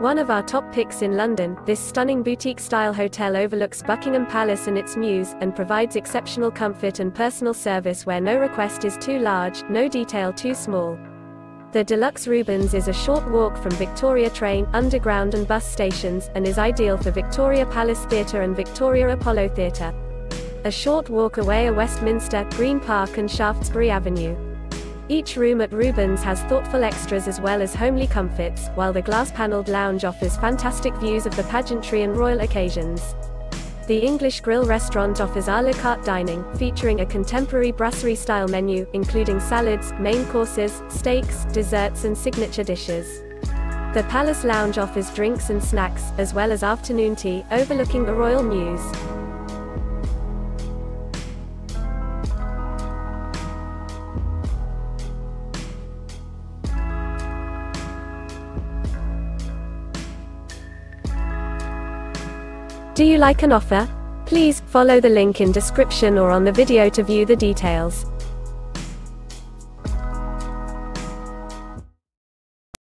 One of our top picks in London, this stunning boutique-style hotel overlooks Buckingham Palace and its Mews, and provides exceptional comfort and personal service where no request is too large, no detail too small. The Deluxe Rubens is a short walk from Victoria train, underground and bus stations, and is ideal for Victoria Palace Theatre and Victoria Apollo Theatre. A short walk away are Westminster, Green Park and Shaftesbury Avenue. Each room at Rubens has thoughtful extras as well as homely comforts, while the glass-paneled lounge offers fantastic views of the pageantry and royal occasions. The English Grill Restaurant offers à la carte dining, featuring a contemporary brasserie-style menu, including salads, main courses, steaks, desserts and signature dishes. The Palace Lounge offers drinks and snacks, as well as afternoon tea, overlooking the Royal Mews. Do you like an offer? Please follow the link in description or on the video to view the details.